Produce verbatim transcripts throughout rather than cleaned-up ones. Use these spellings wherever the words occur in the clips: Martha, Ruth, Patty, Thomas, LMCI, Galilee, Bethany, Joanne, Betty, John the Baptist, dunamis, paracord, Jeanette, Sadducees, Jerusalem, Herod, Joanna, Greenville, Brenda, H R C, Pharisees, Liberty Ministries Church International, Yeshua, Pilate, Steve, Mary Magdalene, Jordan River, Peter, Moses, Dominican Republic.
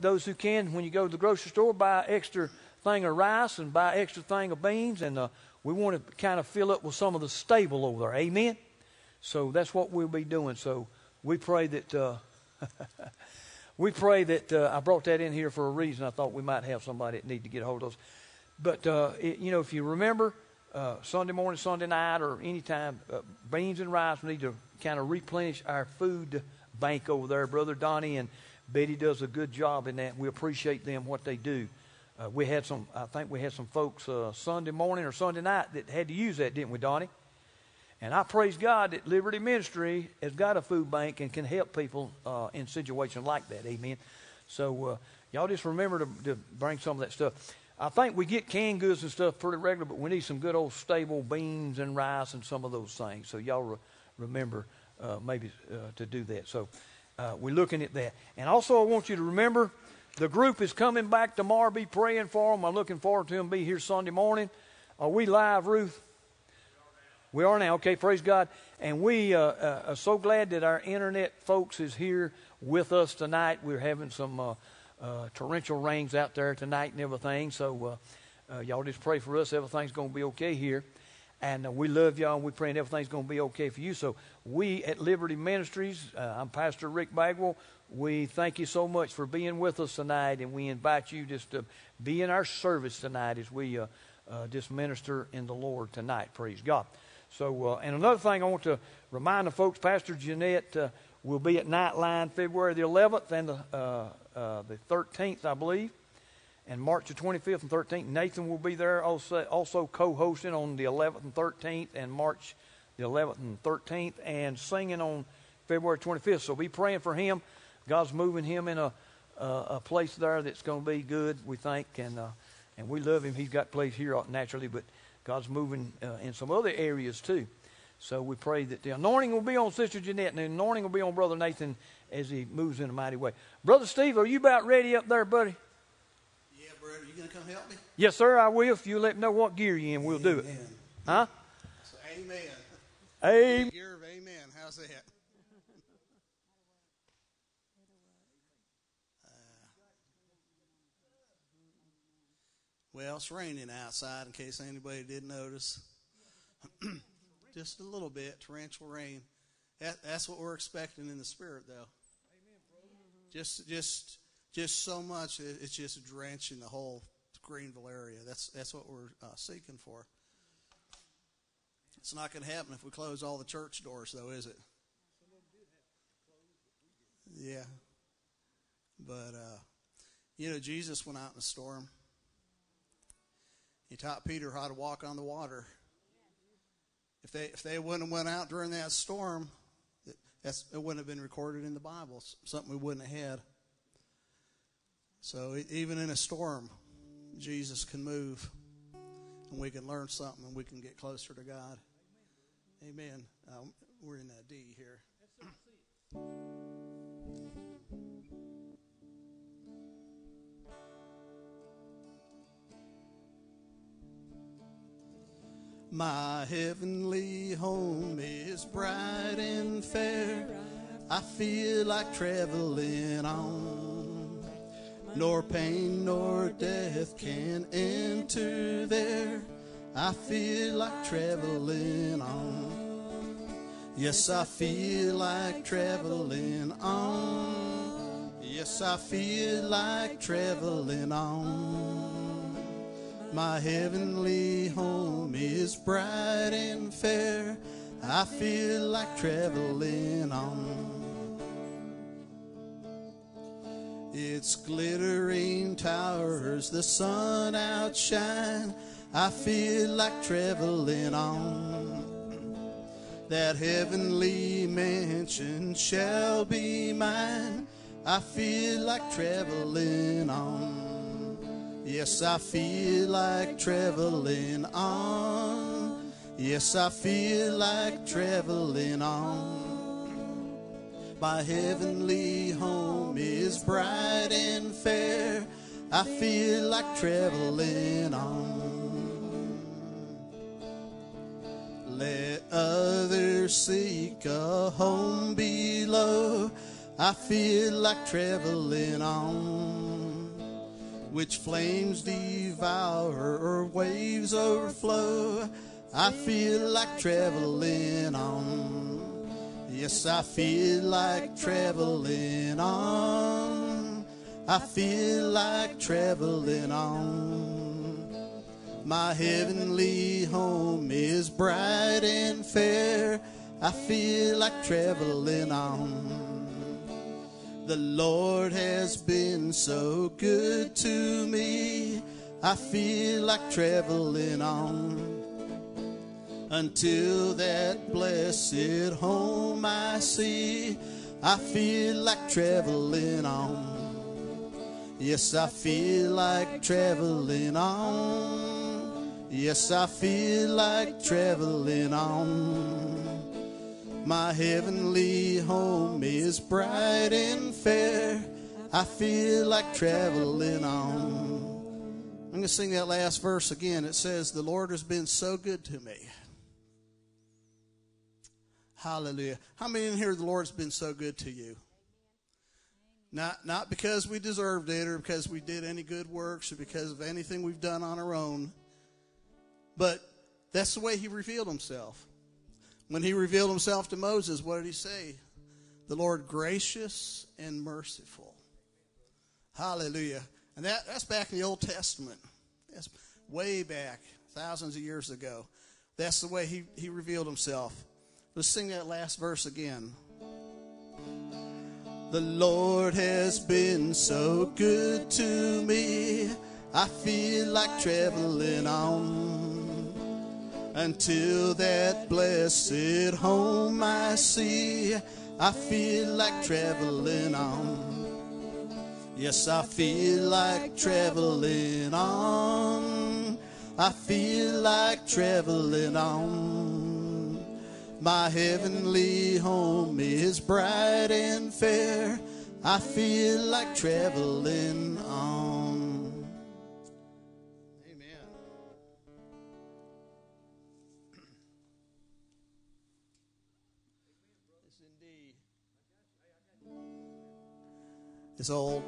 Those who can, when you go to the grocery store, buy an extra thing of rice and buy an extra thing of beans. And uh, we want to kind of fill up with some of the stable over there. Amen? So that's what we'll be doing. So we pray that, uh, we pray that, uh, I brought that in here for a reason. I thought we might have somebody that need to get a hold of us. But, uh, it, you know, if you remember, uh, Sunday morning, Sunday night, or any time, uh, beans and rice, we need to kind of replenish our food bank over there. Brother Donnie and Betty does a good job in that. We appreciate them, what they do. Uh, we had some, I think we had some folks uh, Sunday morning or Sunday night that had to use that, didn't we, Donnie? And I praise God that Liberty Ministry has got a food bank and can help people uh, in situations like that. Amen. So uh, y'all just remember to, to bring some of that stuff. I think we get canned goods and stuff pretty regular, but we need some good old stable beans and rice and some of those things. So y'all re- remember uh, maybe uh, to do that. So. Uh, we're looking at that. And also I want you to remember the group is coming back tomorrow. Be praying for them. I'm looking forward to them being here Sunday morning. Are we live, Ruth? We are now. Okay, praise God. And we uh, uh, are so glad that our internet folks is here with us tonight. We're having some uh, uh, torrential rains out there tonight and everything. So uh, uh, y'all just pray for us. Everything's going to be okay here. And uh, we love y'all, and we're praying everything's going to be okay for you. So we at Liberty Ministries, uh, I'm Pastor Rick Bagwell. We thank you so much for being with us tonight, and we invite you just to be in our service tonight as we uh, uh, just minister in the Lord tonight. Praise God. So, uh, and another thing I want to remind the folks, Pastor Jeanette uh, will be at Nightline February the eleventh and the, uh, uh, the thirteenth, I believe. And March the twenty-fifth and thirteenth, Nathan will be there also, also co-hosting on the eleventh and thirteenth, and March the eleventh and thirteenth, and singing on February twenty-fifth. So be praying for him. God's moving him in a a, a place there that's going to be good, we think, and uh, and we love him. He's got a place here naturally, but God's moving uh, in some other areas too. So we pray that the anointing will be on Sister Jeanette, and the anointing will be on Brother Nathan as he moves in a mighty way. Brother Steve, are you about ready up there, buddy? Are you going to come help me? Yes, sir, I will. If you let me know what gear you're in, we'll amen. Do it. Huh? So, amen. Amen. Gear of amen. How's that? Uh, well, it's raining outside, in case anybody didn't notice. Just a little bit, torrential rain. That, that's what we're expecting in the spirit, though. Just, just... Just so much, it's just drenching the whole Greenville area. That's that's what we're uh, seeking for. It's not going to happen if we close all the church doors, though, is it? Yeah. But, uh, you know, Jesus went out in the storm. He taught Peter how to walk on the water. If they if they wouldn't have went out during that storm, it, that's, it wouldn't have been recorded in the Bible, it's something we wouldn't have had. So even in a storm, Jesus can move, and we can learn something, and we can get closer to God. Amen. Um, we're in that D here. My heavenly home is bright and fair. I feel like traveling on. Nor pain nor death can enter there. I feel like traveling on. Yes, I feel like traveling on. Yes, I feel like traveling on. My heavenly home is bright and fair. I feel like traveling on. Its glittering towers, the sun outshine. I feel like traveling on. That heavenly mansion shall be mine. I feel like traveling on. Yes, I feel like traveling on. Yes, I feel like traveling on. My heavenly home is bright and fair. I feel like traveling on. Let others seek a home below. I feel like traveling on. which flames devour or waves overflow. I feel like traveling on. Yes, I feel like traveling on. I feel like traveling on. My heavenly home is bright and fair. I feel like traveling on. The Lord has been so good to me. I feel like traveling on. Until that blessed home I see, I feel like traveling on. Yes, I feel like traveling on. Yes, I feel like traveling on. My heavenly home is bright and fair. I feel like traveling on. I'm going to sing that last verse again. It says, the Lord has been so good to me. Hallelujah. How many in here the Lord's been so good to you? Not not because we deserved it or because we did any good works or because of anything we've done on our own. But that's the way he revealed himself. When he revealed himself to Moses, what did he say? The Lord gracious and merciful. Hallelujah. And that, that's back in the Old Testament. That's way back, thousands of years ago. That's the way he, he revealed himself. Let's sing that last verse again. The Lord has been so good to me. I feel like traveling on. Until that blessed home I see, I feel like traveling on. Yes, I feel like traveling on. I feel like traveling on. My heavenly home is bright and fair. I feel like traveling on. Amen. Yes, indeed. This old,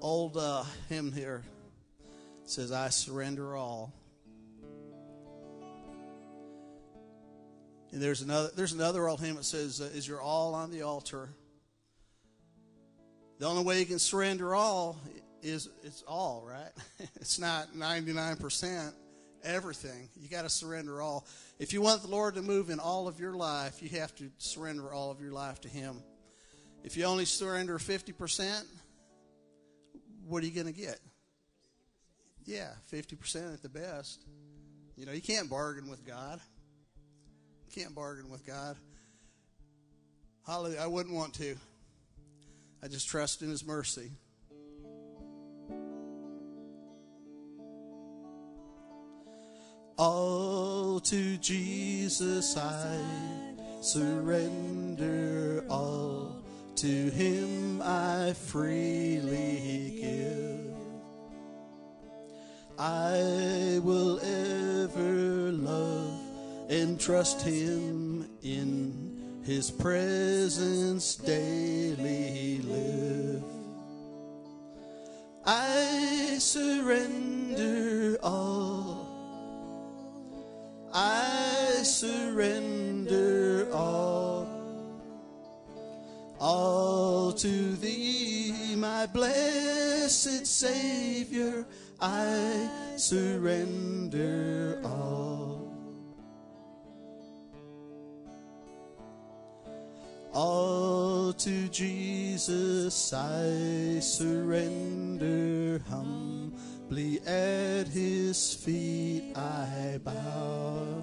old uh, hymn here says, I surrender all. And there's another there's another old hymn that says, is your all on the altar? The only way you can surrender all is it's all, right? It's not ninety-nine percent, everything. You got to surrender all. If you want the Lord to move in all of your life, you have to surrender all of your life to him. If you only surrender fifty percent, what are you going to get? Yeah, fifty percent at the best. You know, you can't bargain with God. Can't bargain with God. Hallelujah. I wouldn't want to. I just trust in his mercy. All to Jesus I surrender, all to him I freely give. I will ever love and trust him, in his presence daily live. I surrender all. I surrender all. All to thee, my blessed Savior, I surrender all. All to Jesus I surrender, humbly at his feet I bow.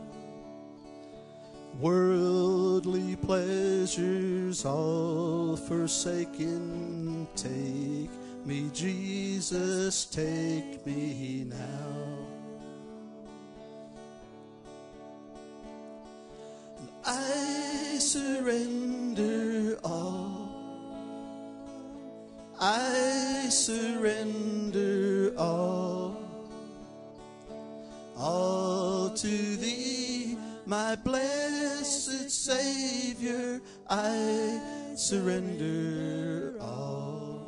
Worldly pleasures all forsaken, take me, Jesus, take me now. And I surrender all. I surrender all. All to thee, my blessed Savior, I surrender all.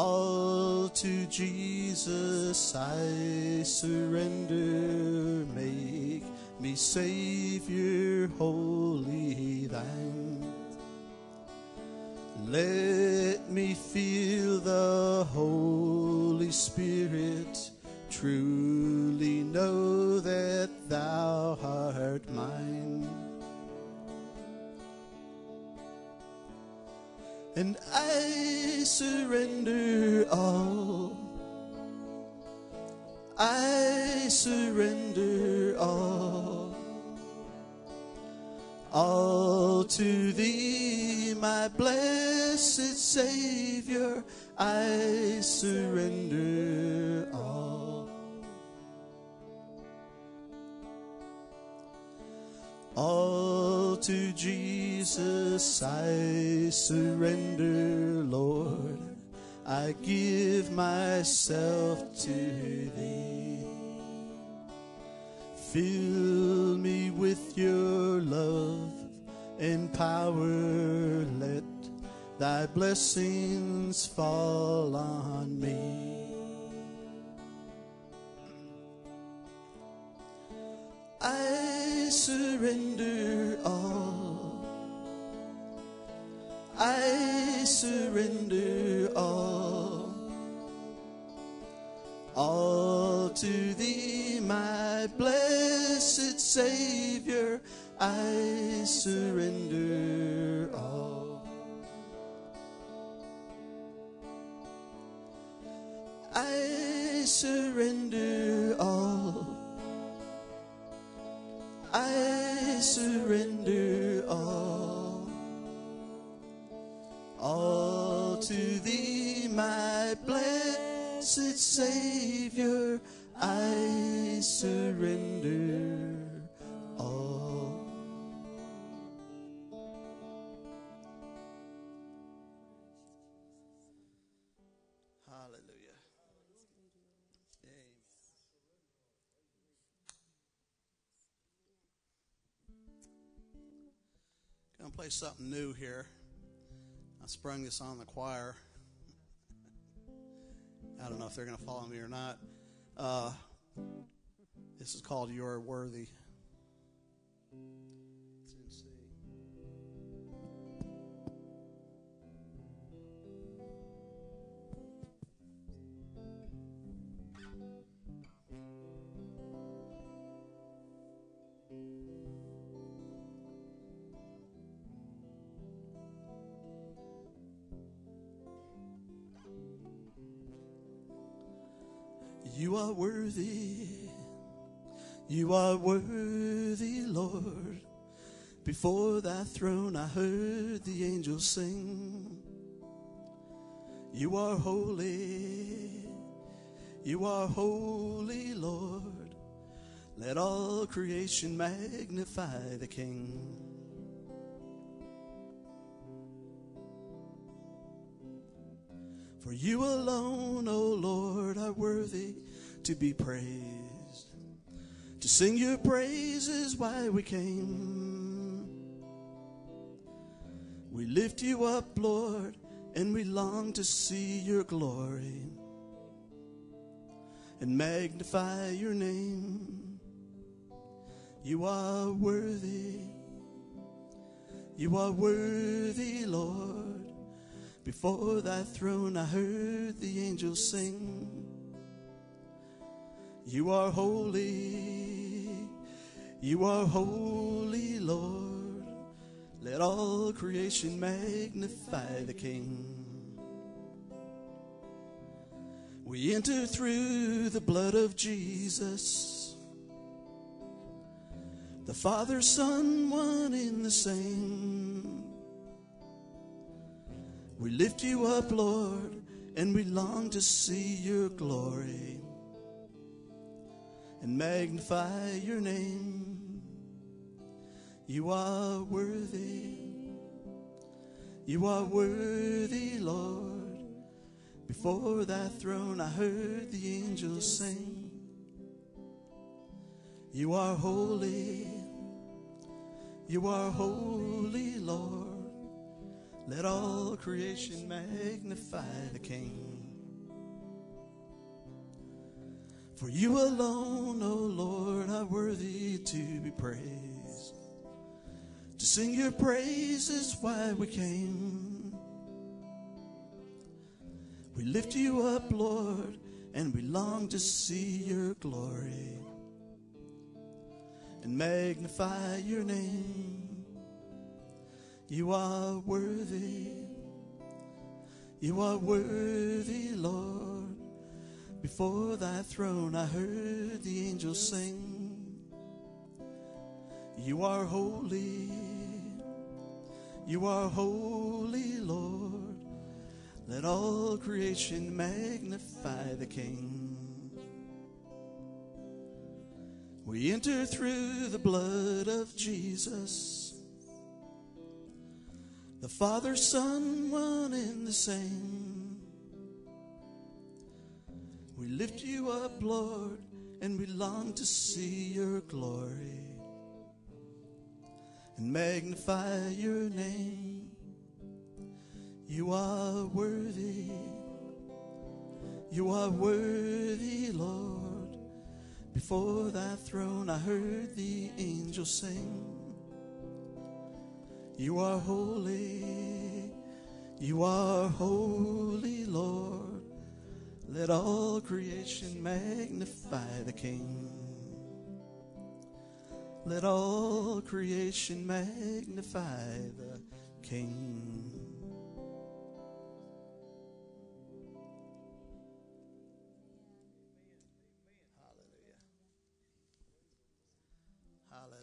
All to Jesus I surrender, make me Savior wholly thine. Let me feel the Holy Spirit, truly know that thou art mine. And I surrender all, I surrender all, all to thee, my blessed Savior, I surrender all. All to Jesus I surrender, Lord, I give myself to thee. Fill me with your love and power, let thy blessings fall on me. I surrender all, I surrender all, all to thee, my blessed Savior, I surrender all. I surrender all, I surrender all, all to thee, my blessed Savior, I surrender all. Hallelujah. I'm going to play something new here. I sprung this on the choir. I don't know if they're going to follow me or not. Uh, this is called You're Worthy. It's in C. You are worthy, you are worthy, Lord. Before thy throne I heard the angels sing. You are holy, you are holy, Lord. Let all creation magnify the King. For you alone, O Lord, are worthy to be praised, to sing your praises why we came. We lift you up, Lord, and we long to see your glory and magnify your name. You are worthy, you are worthy, Lord. Before thy throne I heard the angels sing. You are holy, you are holy, Lord. Let all creation magnify the King. We enter through the blood of Jesus, the Father, Son, one in the same. We lift you up, Lord, and we long to see your glory and magnify your name. You are worthy, you are worthy, Lord. Before thy throne I heard the angels sing. You are holy, you are holy, Lord. Let all creation magnify the King. For you alone, O Lord, are worthy to be praised. To sing your praise is why we came. We lift you up, Lord, and we long to see your glory and magnify your name. You are worthy. You are worthy, Lord. Before thy throne I heard the angels sing. You are holy. You are holy, Lord. Let all creation magnify the King. We enter through the blood of Jesus, the Father, Son, one and the same. We lift you up, Lord, and we long to see your glory and magnify your name. You are worthy. You are worthy, Lord. Before thy throne I heard the angels sing. You are holy. You are holy, Lord. Let all creation magnify the King. Let all creation magnify the King. Hallelujah. Hallelujah.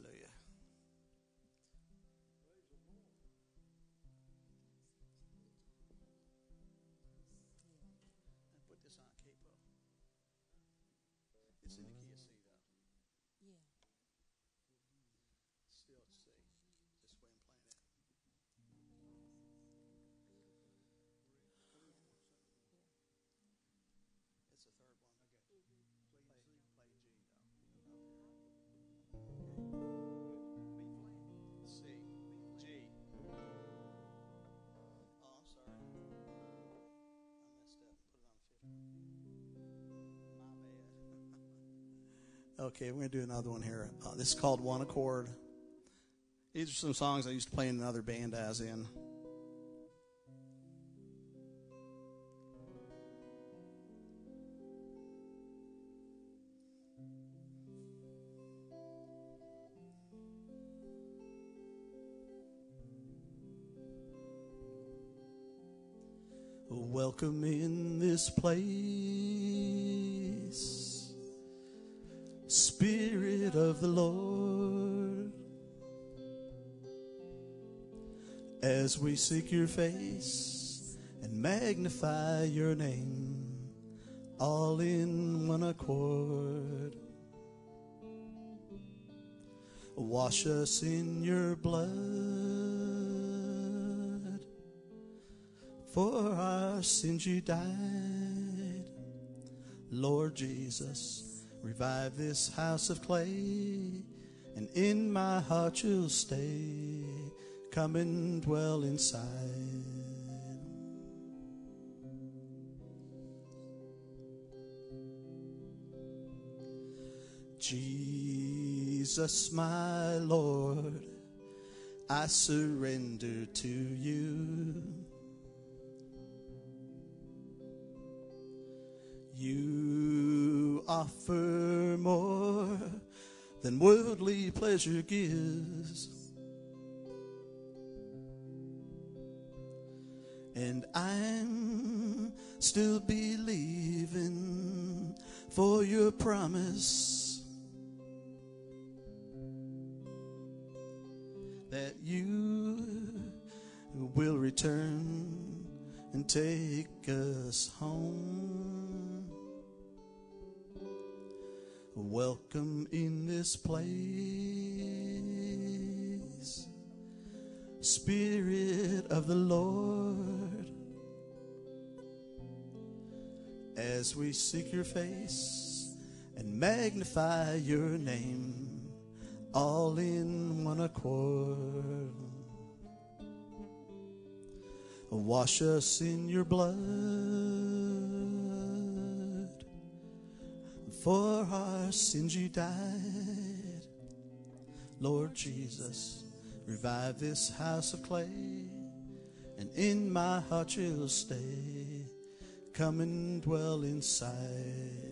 Okay, we're going to do another one here. Uh, this is called One Accord. These are some songs I used to play in another band I was in. Welcome in this place, Spirit of the Lord, as we seek your face and magnify your name, all in one accord. Wash us in your blood, for our sins you died, Lord Jesus. Revive this house of clay, and in my heart you'll stay. Come and dwell inside. Jesus, my Lord, I surrender to you. You offer more than worldly pleasure gives, and I'm still believing for your promise that you will return and take us home. Welcome in this place, Spirit of the Lord, as we seek your face and magnify your name, all in one accord. Wash us in your blood, For our sins you died. Lord Jesus, revive this house of clay, and in my heart you'll stay. Come and dwell inside.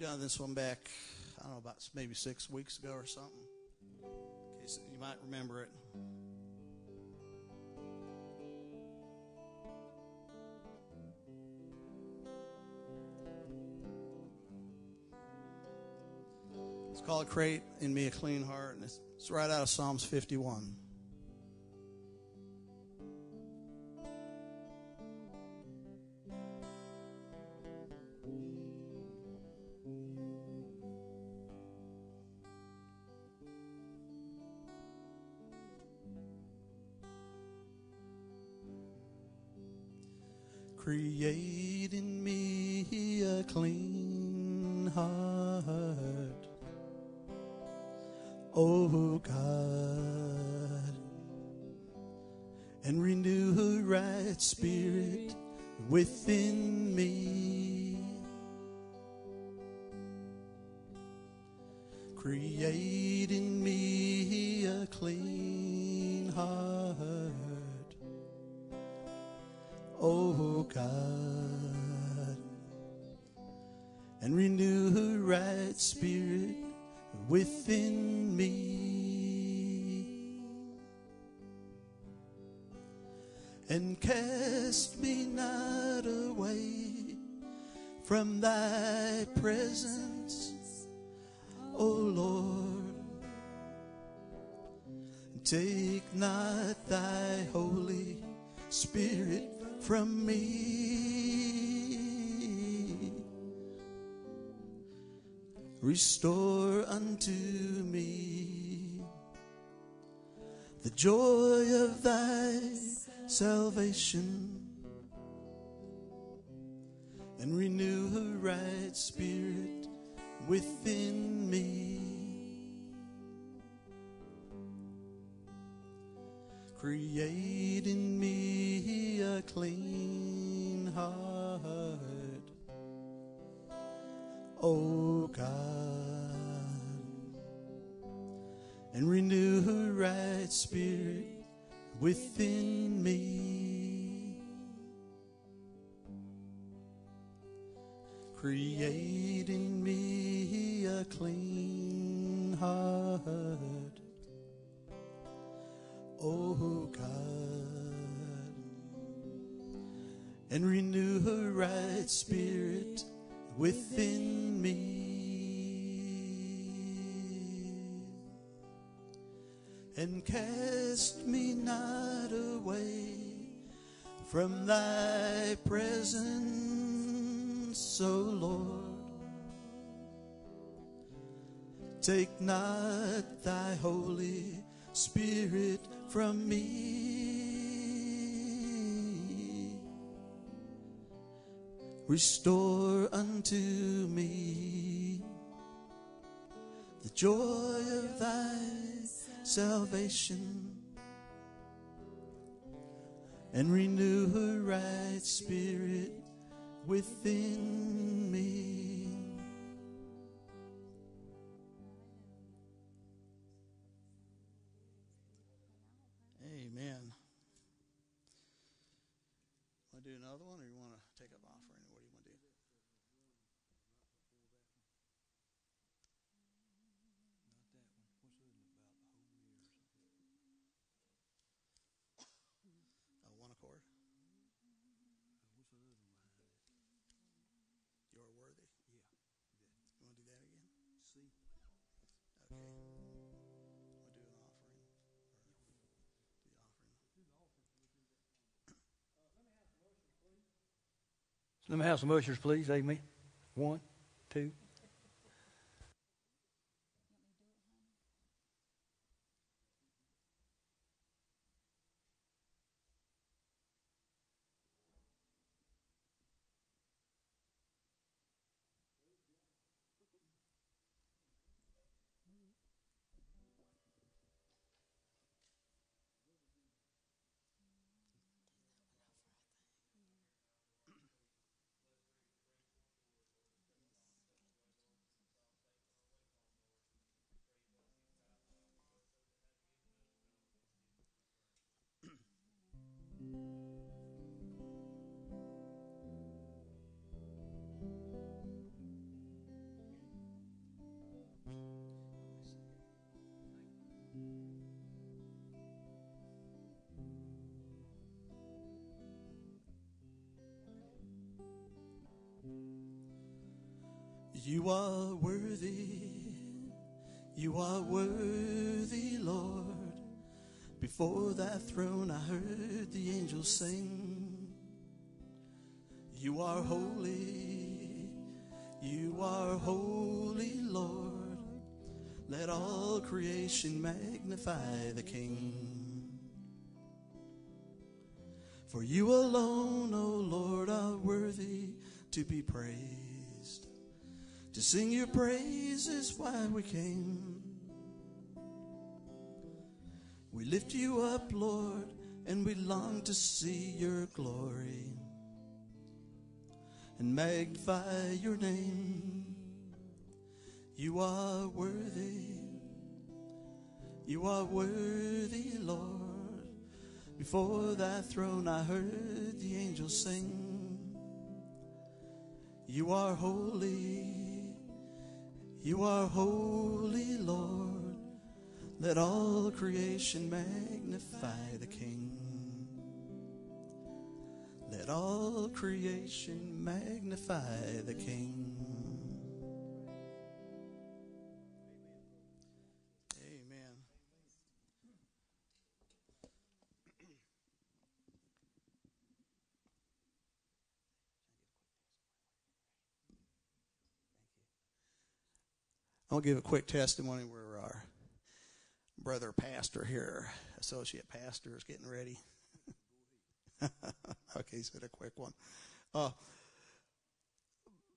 Done this one back, I don't know, about maybe six weeks ago or something. In case you might remember it. It's called Create in Me a Clean Heart, and it's, it's right out of Psalms fifty-one. Create in me a clean heart, O God, and renew a right spirit within me. Create in me a clean heart, O God, and renew a right spirit within me, and cast me not away from thy presence, O Lord, take not thy Holy Spirit from me. Restore unto me the joy of thy salvation, and renew a right spirit within me. Create in me a clean heart, O God, and renew a right spirit within me. Create in me a clean heart, O God, and renew a right spirit within me, and cast me not away from thy presence, O Lord. Take not thy Holy Spirit from me. Restore unto me the joy of thy salvation, and renew a right spirit within me. Another one, or you want to take up offering? What do you want to do? Not that one. What's it about the whole year or something? Oh, one accord. What's the other one behind it? You are worthy. Yeah. You want to do that again? See. Okay. We'll do an offering. Let me have some ushers, please. Amen. One, two. You are worthy, you are worthy, Lord. Before thy throne I heard the angels sing. You are holy, you are holy, Lord. Let all creation magnify the King. For you alone, O Lord, are worthy to be praised. To sing your praise is why we came. We lift you up, Lord, and we long to see your glory and magnify your name. You are worthy, you are worthy, Lord. Before thy throne I heard the angels sing. You are holy, you are holy, Lord. Let all creation magnify the King. Let all creation magnify the King. Amen. I'll give a quick testimony where our brother pastor here, associate pastor, is getting ready. Okay, so a quick one. Uh,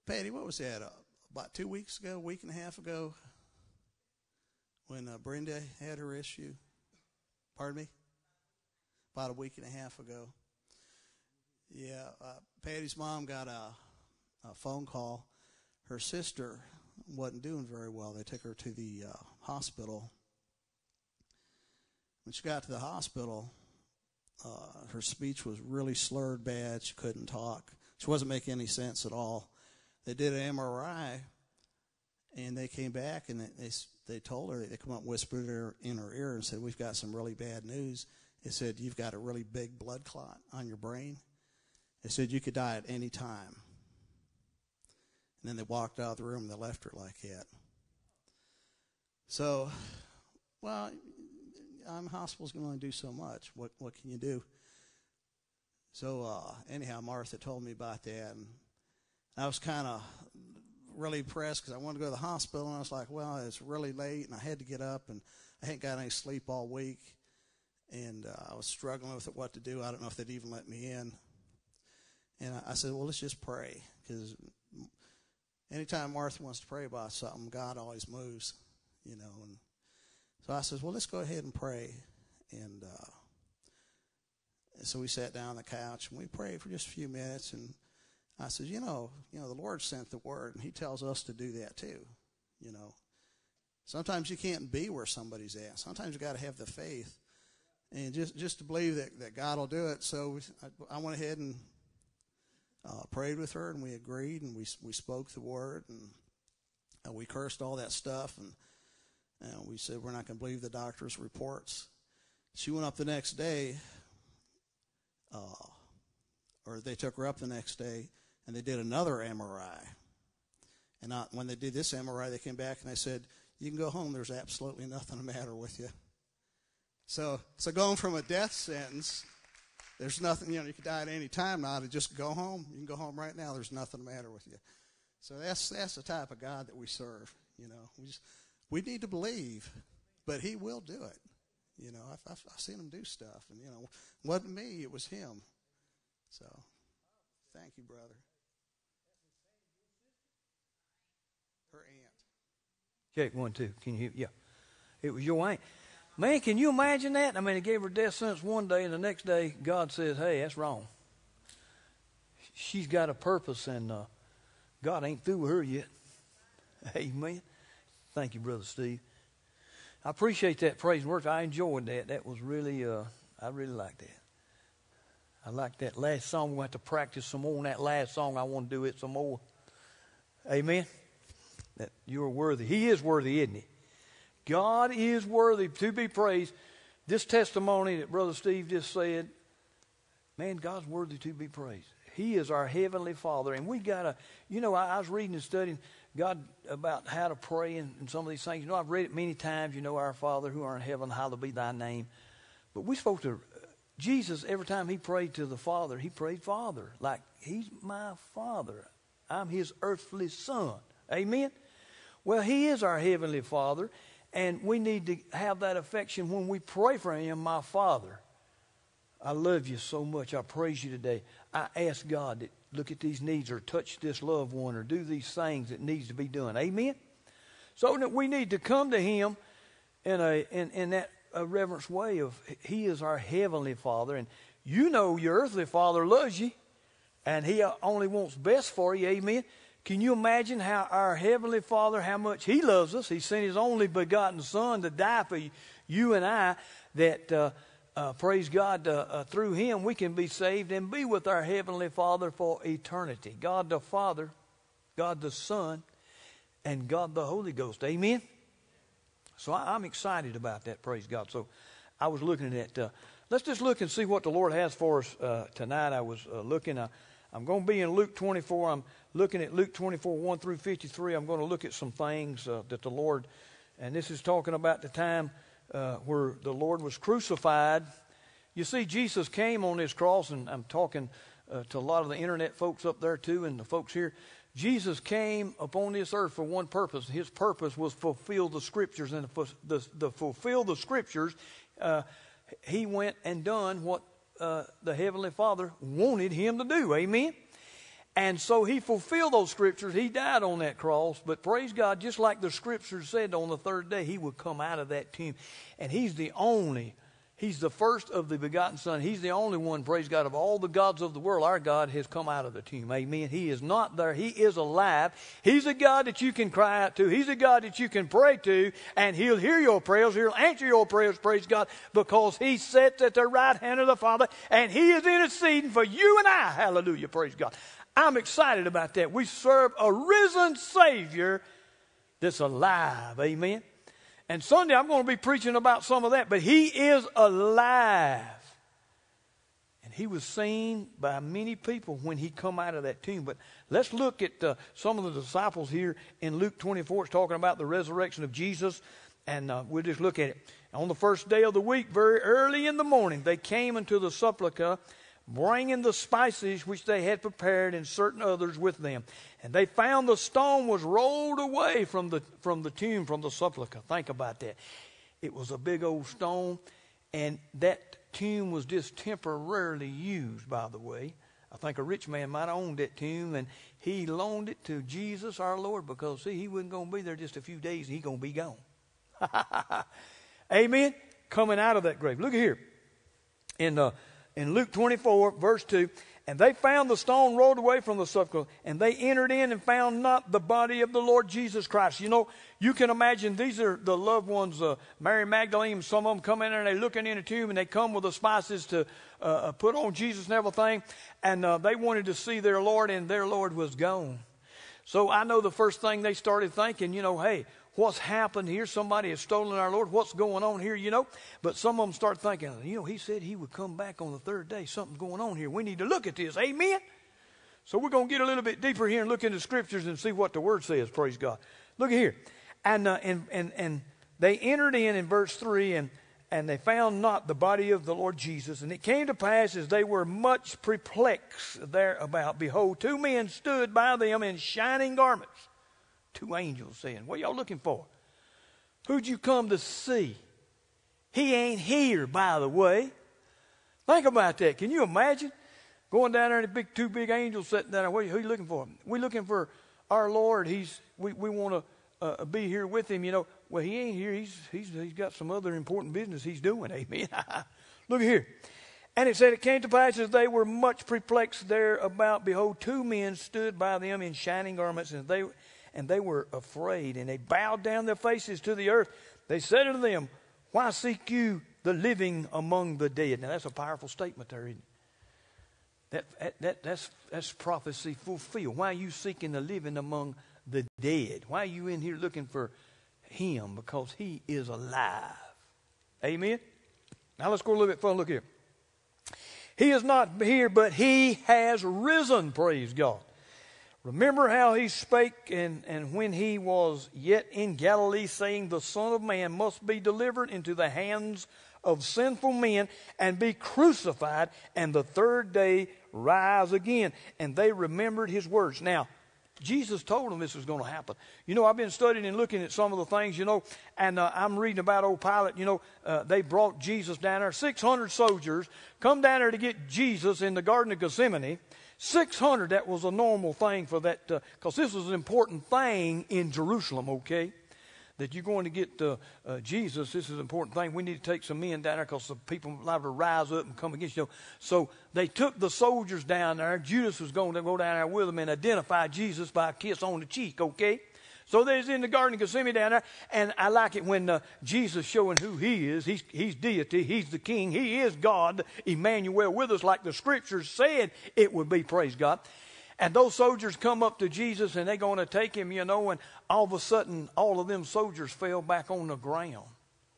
Patty, what was that? Uh, about two weeks ago, a week and a half ago, when uh, Brenda had her issue. Pardon me? About a week and a half ago. Yeah, uh, Patty's mom got a, a phone call. Her sister wasn't doing very well. They took her to the uh, hospital. When she got to the hospital, uh, her speech was really slurred bad. She couldn't talk. She wasn't making any sense at all. They did an M R I, and they came back, and they they, they told her, they come up and whispered her in her ear and said, "We've got some really bad news." They said, "You've got a really big blood clot on your brain." They said, "You could die at any time." And then they walked out of the room and they left her like that. So, well, I'm hospital's going to only do so much. What what can you do? So, uh, anyhow, Martha told me about that. And I was kind of really impressed because I wanted to go to the hospital. And I was like, well, it's really late and I had to get up. And I hadn't got any sleep all week. And uh, I was struggling with it, what to do. I don't know if they'd even let me in. And I, I said, well, let's just pray, because anytime Martha wants to pray about something, God always moves, you know. And so I says, well, let's go ahead and pray. And, uh, and so we sat down on the couch and we prayed for just a few minutes. And I says, you know, you know, the Lord sent the word, and he tells us to do that too, you know. Sometimes you can't be where somebody's at. Sometimes you got to have the faith and just, just to believe that, that God will do it. So I, I went ahead and Uh, prayed with her, and we agreed, and we we spoke the word, and uh, we cursed all that stuff, and, and we said, we're not going to believe the doctor's reports. She went up the next day, uh, or they took her up the next day, and they did another M R I. And I, when they did this M R I, they came back, and they said, you can go home. There's absolutely nothing the matter with you. So, so going from a death sentence, there's nothing, you know, you could die at any time now, to just go home. You can go home right now. There's nothing the matter with you. So that's that's the type of God that we serve, you know. We just, we need to believe, but he will do it. You know, I've, I've, I've seen him do stuff, and, you know, it wasn't me. It was him. So thank you, brother. Her aunt. Okay, one, two. Can you hear? Yeah. It was your aunt. Man, can you imagine that? I mean, they gave her death sentence one day, and the next day God says, hey, that's wrong. She's got a purpose, and uh, God ain't through with her yet. Amen. Thank you, Brother Steve. I appreciate that praise and worship. I enjoyed that. That was really, uh, I really liked that. I liked that last song. We're going to have to practice some more on that last song. I want to do it some more. Amen. That you're worthy. He is worthy, isn't he? God is worthy to be praised. This testimony that Brother Steve just said, man, God's worthy to be praised. He is our Heavenly Father. And we got to, you know, I, I was reading and studying. God about how to pray and, and some of these things. You know, I've read it many times. You know, our Father who art in heaven, hallowed be thy name. But we're supposed to, Jesus, every time he prayed to the Father, he prayed Father. Like, he's my Father. I'm his earthly son. Amen? Well, he is our heavenly Father, and we need to have that affection when we pray for him, my Father. I love you so much. I praise you today. I ask God that look at these needs or touch this loved one or do these things that needs to be done. Amen? So that we need to come to him in a in, in that a reverence way of he is our heavenly Father. And you know your earthly Father loves you, and he only wants best for you. Amen? Can you imagine how our heavenly Father, how much he loves us? He sent his only begotten Son to die for you, you and I, that... Uh, Uh, praise God, uh, uh, through him we can be saved and be with our heavenly Father for eternity. God the Father, God the Son, and God the Holy Ghost. Amen? So I, I'm excited about that, praise God. So I was looking at, uh, let's just look and see what the Lord has for us uh, tonight. I was uh, looking, uh, I'm going to be in Luke twenty-four. I'm looking at Luke twenty-four, one through fifty-three. I'm going to look at some things uh, that the Lord, and this is talking about the time Uh, where the Lord was crucified. You see, Jesus came on his cross, and I'm talking uh, to a lot of the internet folks up there too, and the folks here. Jesus came upon this earth for one purpose. His purpose was fulfill the scriptures, and to the, the, the fulfill the scriptures, uh, he went and done what uh, the Heavenly Father wanted him to do. Amen. And so he fulfilled those scriptures. He died on that cross. But praise God, just like the scriptures said, on the third day, he would come out of that tomb. And he's the only, he's the first of the begotten Son. He's the only one, praise God, of all the gods of the world. Our God has come out of the tomb. Amen. He is not there. He is alive. He's a God that you can cry out to. He's a God that you can pray to. And he'll hear your prayers. He'll answer your prayers, praise God, because he sits at the right hand of the Father. And he is interceding for you and I. Hallelujah. Praise God. I'm excited about that. We serve a risen Savior that's alive. Amen. And Sunday I'm going to be preaching about some of that. But he is alive. And he was seen by many people when he come out of that tomb. But let's look at uh, some of the disciples here in Luke twenty-four. It's talking about the resurrection of Jesus. And uh, we'll just look at it. On the first day of the week, very early in the morning, they came into the sepulchre, bringing the spices which they had prepared and certain others with them. And they found the stone was rolled away from the from the tomb, from the sepulchre. Think about that. It was a big old stone, and that tomb was just temporarily used, by the way. I think a rich man might have owned that tomb, and he loaned it to Jesus our Lord because, see, he wasn't going to be there just a few days, and he's going to be gone. Amen? Coming out of that grave. Look here. In the... Uh, In Luke twenty-four, verse two, and they found the stone rolled away from the sepulchre, and they entered in and found not the body of the Lord Jesus Christ. You know, you can imagine these are the loved ones, uh, Mary Magdalene. Some of them come in there and they're looking in the tomb, and they come with the spices to uh, put on Jesus and everything, and uh, they wanted to see their Lord, and their Lord was gone. So I know the first thing they started thinking, you know, hey, what's happened here? Somebody has stolen our Lord. What's going on here, you know? But some of them start thinking, you know, he said he would come back on the third day. Something's going on here. We need to look at this. Amen? So we're going to get a little bit deeper here and look into scriptures and see what the word says. Praise God. Look here. And uh, and, and and they entered in in verse three, and, and they found not the body of the Lord Jesus. And it came to pass, as they were much perplexed thereabout, behold, two men stood by them in shining garments. Two angels saying, what y'all looking for? Who'd you come to see? He ain't here, by the way. Think about that. Can you imagine? Going down there and the big, two big angels sitting down there. What, who are you looking for? We're looking for our Lord. He's, we we want to uh, be here with him. You know, well, he ain't here. He's, he's, he's got some other important business he's doing. Amen. Look here. And it said, it came to pass, as they were much perplexed thereabout, behold, two men stood by them in shining garments, and they... And they were afraid, and they bowed down their faces to the earth. They said unto them, why seek you the living among the dead? Now, that's a powerful statement there, isn't it? That, that, that's, that's prophecy fulfilled. Why are you seeking the living among the dead? Why are you in here looking for him? Because he is alive. Amen? Now, let's go a little bit further. Look here. He is not here, but he has risen, praise God. Remember how he spake, and, and when he was yet in Galilee, saying, the Son of Man must be delivered into the hands of sinful men and be crucified, and the third day rise again. And they remembered his words. Now, Jesus told them this was going to happen. You know, I've been studying and looking at some of the things, you know, and uh, I'm reading about old Pilate. You know, uh, they brought Jesus down there. six hundred soldiers come down there to get Jesus in the Garden of Gethsemane. six hundred, that was a normal thing for that, because uh, this was an important thing in Jerusalem, okay, that you're going to get uh, uh, Jesus. This is an important thing. We need to take some men down there because the people are liable to rise up and come against you. So they took the soldiers down there. Judas was going to go down there with them and identify Jesus by a kiss on the cheek, okay? So there's in the Garden of Gethsemane down there, and I like it when uh, Jesus showing who he is. He's, he's deity. He's the king. He is God, Emmanuel, with us, like the Scriptures said it would be, praise God. And those soldiers come up to Jesus, and they're going to take him, you know, and all of a sudden, all of them soldiers fell back on the ground.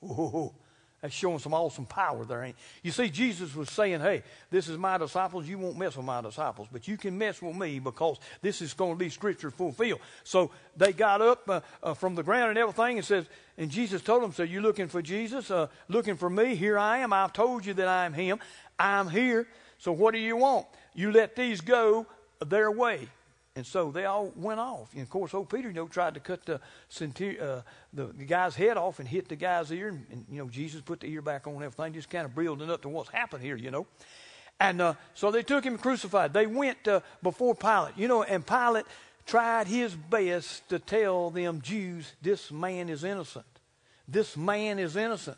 Whoa, that's showing some awesome power there, ain't it? You see, Jesus was saying, hey, this is my disciples. You won't mess with my disciples, but you can mess with me because this is going to be Scripture fulfilled. So they got up uh, uh, from the ground and everything and says, and Jesus told them, so you looking for Jesus, uh, looking for me? Here I am. I've told you that I am him. I'm here. So what do you want? You let these go their way. And so they all went off. And of course, old Peter, you know, tried to cut the centur- uh, the, the guy's head off and hit the guy's ear. And, and, you know, Jesus put the ear back on and everything, just kind of building up to what's happened here, you know. And uh, so they took him and crucified. They went uh, before Pilate, you know, and Pilate tried his best to tell them Jews, this man is innocent. This man is innocent.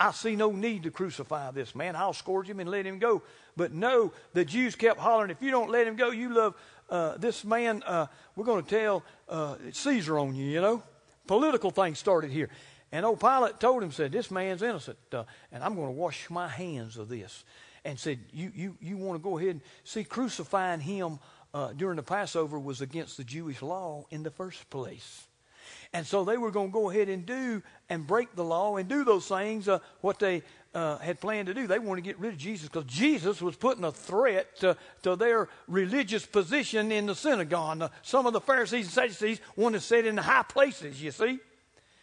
I see no need to crucify this man. I'll scourge him and let him go. But no, the Jews kept hollering, if you don't let him go, you love uh, this man. Uh, we're going to tell uh, Caesar on you, you know. Political thing started here. And old Pilate told him, said, this man's innocent, uh, and I'm going to wash my hands of this. And said, you, you, you want to go ahead and see crucifying him uh, during the Passover was against the Jewish law in the first place. And so they were going to go ahead and do and break the law and do those things, uh, what they uh, had planned to do. They wanted to get rid of Jesus because Jesus was putting a threat to, to their religious position in the synagogue. Uh, some of the Pharisees and Sadducees wanted to sit in the high places, you see.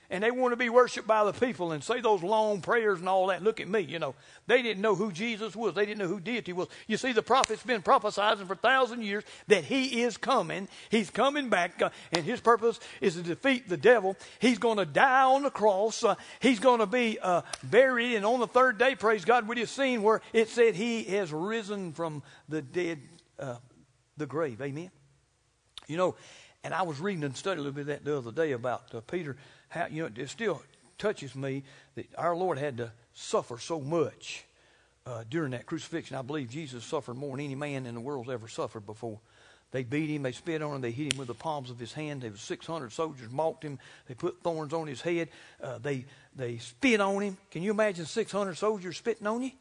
And they wanted to be worshipped by the people and say those long prayers and all that. Look at me, you know. They didn't know who Jesus was. They didn't know who deity was. You see, the prophet's been prophesizing for a thousand years that he is coming. He's coming back, uh, and his purpose is to defeat the devil. He's going to die on the cross. Uh, he's going to be uh, buried, and on the third day, praise God, we just seen where it said he has risen from the dead, uh, the grave. Amen? You know, and I was reading and studying a little bit of that the other day about uh, Peter. How, you know, it still touches me that our Lord had to suffer so much uh, during that crucifixion. I believe Jesus suffered more than any man in the world's ever suffered before. They beat him, they spit on him, they hit him with the palms of his hand. There were six hundred soldiers mocked him. They put thorns on his head. Uh, they they spit on him. Can you imagine six hundred soldiers spitting on you?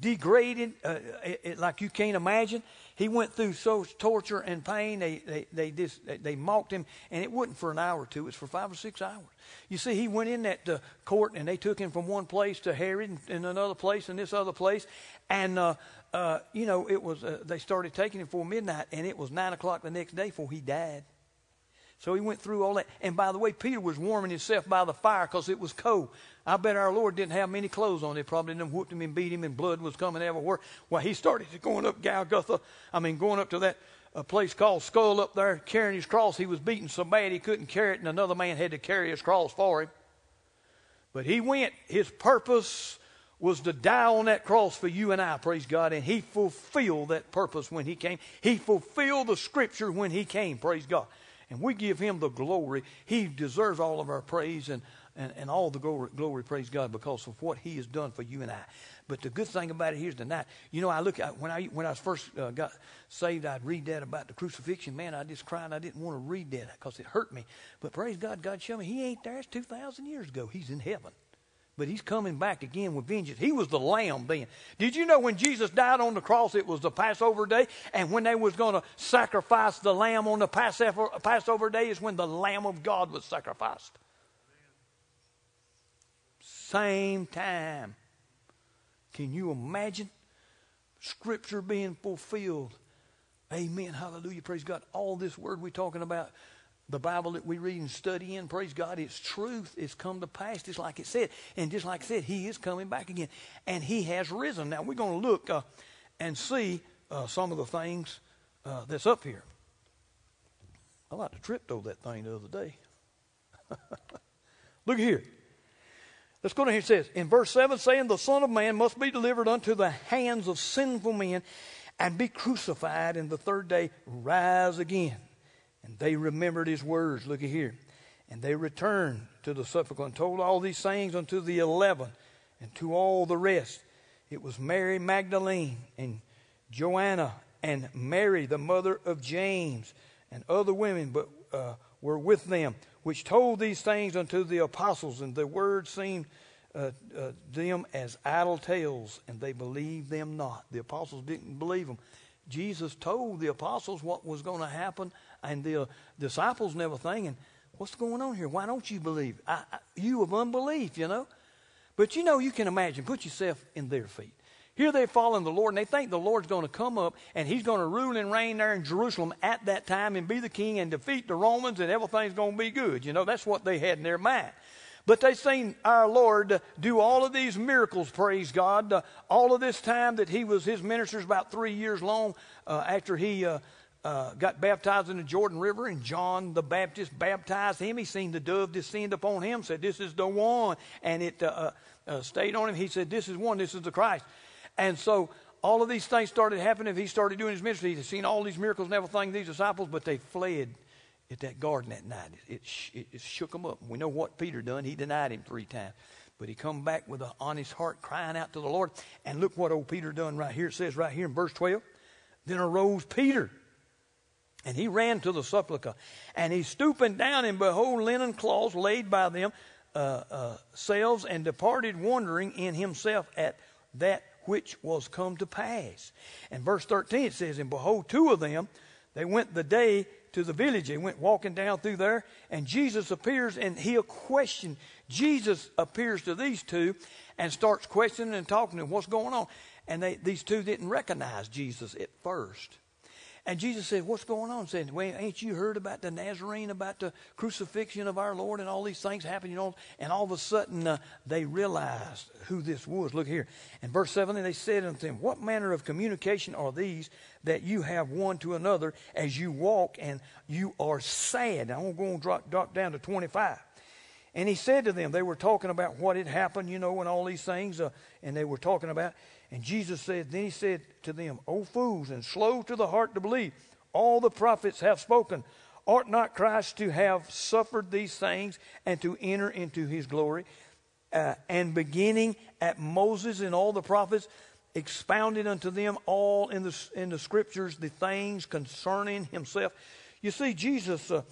Degraded, uh, it, it, like you can't imagine. He went through so torture and pain. They they they, just, they they mocked him, and it wasn't for an hour or two. It was for five or six hours. You see, he went in that uh, court, and they took him from one place to Herod, and, and another place, and this other place, and uh, uh, you know it was. Uh, they started taking him before midnight, and it was nine o'clock the next day before he died. So he went through all that. And by the way, Peter was warming himself by the fire because it was cold. I bet our Lord didn't have many clothes on. They probably didn't whoop him and beat him, and blood was coming everywhere. Well, he started going up Golgotha. I mean, going up to that uh, place called Skull up there, carrying his cross. He was beaten so bad he couldn't carry it, and another man had to carry his cross for him. But he went. His purpose was to die on that cross for you and I, praise God. And he fulfilled that purpose when he came. He fulfilled the Scripture when he came, praise God. And we give him the glory. He deserves all of our praise and, and, and all the glory, glory, praise God, because of what he has done for you and I. But the good thing about it here is tonight, you know, I look at, when I when I first uh, got saved, I'd read that about the crucifixion. Man, I just cried. I didn't want to read that because it hurt me. But praise God, God showed me he ain't there. It's two thousand years ago. He's in heaven. But he's coming back again with vengeance. He was the lamb then. Did you know when Jesus died on the cross, it was the Passover day? And when they was going to sacrifice the lamb on the Passover, Passover day is when the Lamb of God was sacrificed. Same time. Can you imagine Scripture being fulfilled Amen. Hallelujah. Praise God. All this word we're talking about, the Bible that we read and study in, praise God, it's truth. It's come to pass just like it said. And just like it said, he is coming back again. And he has risen. Now, we're going to look uh, and see uh, some of the things uh, that's up here. I like to tripped over that thing the other day. Look here. Let's go down here. It says, in verse seven, saying, the Son of Man must be delivered unto the hands of sinful men and be crucified, and the third day rise again. And they remembered his words. Look at here. And they returned to the sepulchre and told all these sayings unto the eleven and to all the rest. It was Mary Magdalene and Joanna and Mary, the mother of James, and other women but uh, were with them, which told these things unto the apostles. And the word seemed Uh, uh, them as idle tales, and they believed them not. The apostles didn't believe them. Jesus told the apostles what was going to happen, and the uh, disciples and everything. And what's going on here? Why don't you believe? I, I, you of unbelief, you know. But you know, you can imagine. Put yourself in their feet. Here they're following the Lord, and they think the Lord's going to come up, and he's going to rule and reign there in Jerusalem at that time, and be the king, and defeat the Romans, and everything's going to be good. You know, that's what they had in their mind. But they've seen our Lord do all of these miracles, praise God. Uh, all of this time that he was, his ministers about three years long uh, after he uh, uh, got baptized in the Jordan River, and John the Baptist baptized him. He seen the dove descend upon him, said, this is the one. And it uh, uh, stayed on him. He said, this is one, this is the Christ. And so all of these things started happening. He started doing his ministry. He'd seen all these miracles and everything, these disciples, but they fled at that garden that night. It, it, it shook him up. We know what Peter done. He denied him three times. But he come back with an honest heart, crying out to the Lord. And look what old Peter done right here. It says right here in verse twelve, then arose Peter, and he ran to the sepulchre, and he stooping down, and behold, linen cloths laid by them uh, uh, selves, and departed wondering in himself at that which was come to pass. And verse thirteen, it says, and behold, two of them, they went the day to the village. He went walking down through there, and Jesus appears, and he'll question. Jesus appears to these two and starts questioning and talking to them. What's going on? And they, these two didn't recognize Jesus at first. And Jesus said, what's going on? Saying, well, ain't you heard about the Nazarene, about the crucifixion of our Lord, and all these things happened, you know? And all of a sudden, uh, they realized who this was. Look here. And verse seventeen, they said unto him, what manner of communication are these that you have one to another as you walk and you are sad? Now, I'm going to drop, drop down to twenty-five. And he said to them, they were talking about what had happened, you know, and all these things, uh, and they were talking about. And Jesus said, then he said to them, O fools, and slow to the heart to believe, all the prophets have spoken. Ought not Christ to have suffered these things and to enter into his glory? Uh, and beginning at Moses and all the prophets, expounded unto them all in the, in the scriptures the things concerning himself. You see, Jesus, uh,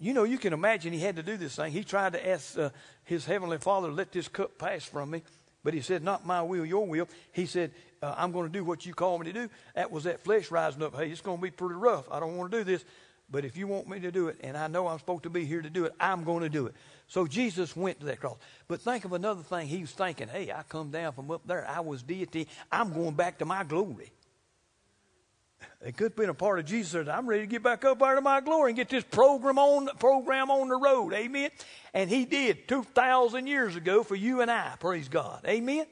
you know, you can imagine he had to do this thing. He tried to ask uh, his heavenly Father, let this cup pass from me. But he said, not my will, your will. He said, uh, I'm going to do what you call me to do. That was that flesh rising up. Hey, it's going to be pretty rough. I don't want to do this. But if you want me to do it, and I know I'm supposed to be here to do it, I'm going to do it. So Jesus went to that cross. But think of another thing he was thinking. Hey, I come down from up there. I was deity. I'm going back to my glory. It could have been a part of Jesus said, I'm ready to get back up out of my glory and get this program on, program on the road. Amen. And he did two thousand years ago for you and I. Praise God. Amen.